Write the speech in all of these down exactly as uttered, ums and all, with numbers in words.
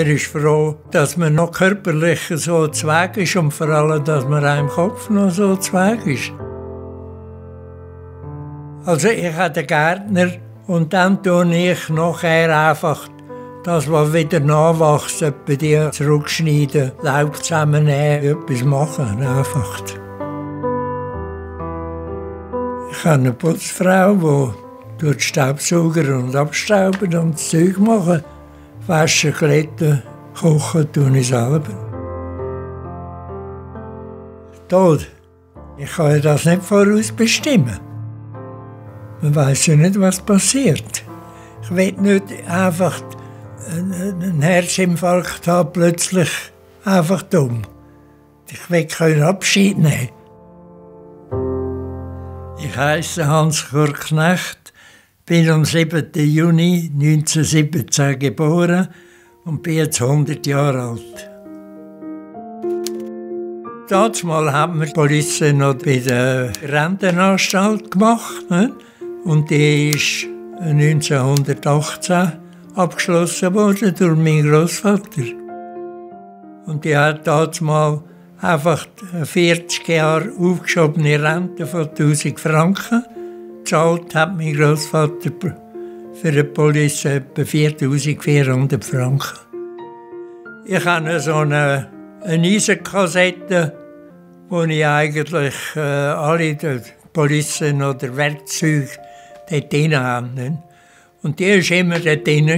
Man ist froh, dass man noch körperlich so zu Weg ist und vor allem, dass man auch im Kopf noch so zu Weg ist. Also ich habe den Gärtner und dann tue ich nachher einfach das, was wieder nachwächst, etwa die zurückschneiden, Laub zusammennehmen, etwas machen, einfach. Ich habe eine Putzfrau, die Staubsauger und Abstauben und das Zeug machen. Waschen, glätten, kochen tue ich selber. Tod. Ich kann das nicht vorausbestimmen. Man weiß ja nicht, was passiert. Ich will nicht einfach einen Herzinfarkt haben, plötzlich einfach dumm. Ich will keinen Abschied nehmen. Ich heiße Hans Knecht. Ich bin am siebten Juni neunzehnhundertsiebzehn geboren und bin jetzt hundert Jahre alt. Damals haben wir die Polizei noch bei der Rentenanstalt gemacht. Ne? Und die ist neunzehnhundertachtzehn abgeschlossen worden durch meinen Großvater. Und die hat damals einfach vierzig Jahre aufgeschobene Rente von tausend Franken. Gezahlt hat mein Großvater für die Polizei etwa viertausendvierhundert Franken. Ich habe so eine, eine Eisenkassette, wo ich eigentlich äh, alle die Polizei oder Werkzeuge dort drin habe. Und die war immer dort drin.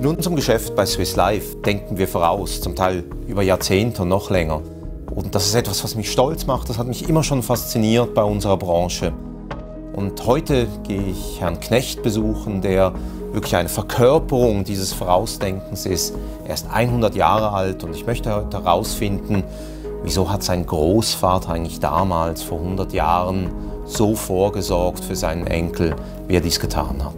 In unserem Geschäft bei Swiss Life denken wir voraus, zum Teil über Jahrzehnte und noch länger. Und das ist etwas, was mich stolz macht. Das hat mich immer schon fasziniert bei unserer Branche. Und heute gehe ich Herrn Knecht besuchen, der wirklich eine Verkörperung dieses Vorausdenkens ist. Er ist hundert Jahre alt und ich möchte heute herausfinden, wieso hat sein Großvater eigentlich damals vor hundert Jahren so vorgesorgt für seinen Enkel, wie er dies getan hat.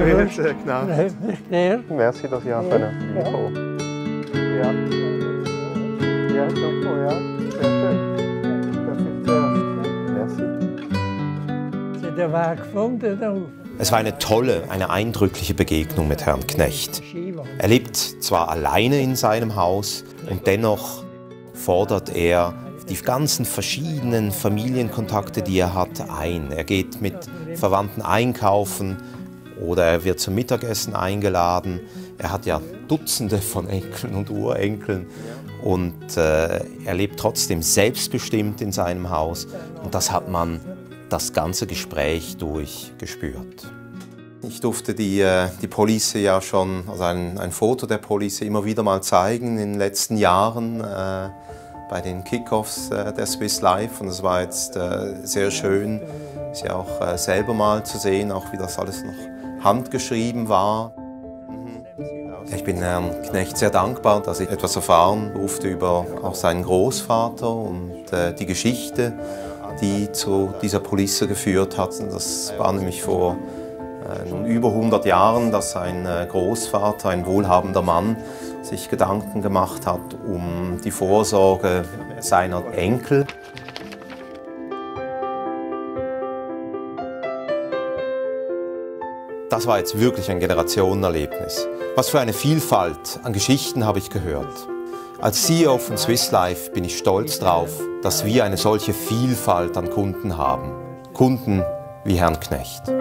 Grüezi, genau. Merci, dass ich anfangen konnte. Ja. Ja, super, ja. Sehr schön. Das ist zuerst. Merci. Sie den Weg gefunden? Es war eine tolle, eine eindrückliche Begegnung mit Herrn Knecht. Er lebt zwar alleine in seinem Haus und dennoch fordert er die ganzen verschiedenen Familienkontakte, die er hat, ein. Er geht mit Verwandten einkaufen. Oder er wird zum Mittagessen eingeladen. Er hat ja Dutzende von Enkeln und Urenkeln. Und äh, er lebt trotzdem selbstbestimmt in seinem Haus. Und das hat man das ganze Gespräch durch gespürt. Ich durfte die, äh, die Polizei ja schon, also ein, ein Foto der Polizei immer wieder mal zeigen in den letzten Jahren äh, bei den Kickoffs äh, der Swiss Life. Und es war jetzt äh, sehr schön, sie auch äh, selber mal zu sehen, auch wie das alles noch handgeschrieben war. Ich bin Herrn Knecht sehr dankbar, dass ich etwas erfahren durfte über auch seinen Großvater und äh, die Geschichte, die zu dieser Polizei geführt hat. Das war nämlich vor äh, nun über hundert Jahren, dass sein äh, Großvater, ein wohlhabender Mann, sich Gedanken gemacht hat um die Vorsorge seiner Enkel. Das war jetzt wirklich ein Generationenerlebnis. Was für eine Vielfalt an Geschichten habe ich gehört. Als C E O von Swiss Life bin ich stolz darauf, dass wir eine solche Vielfalt an Kunden haben. Kunden wie Herrn Knecht.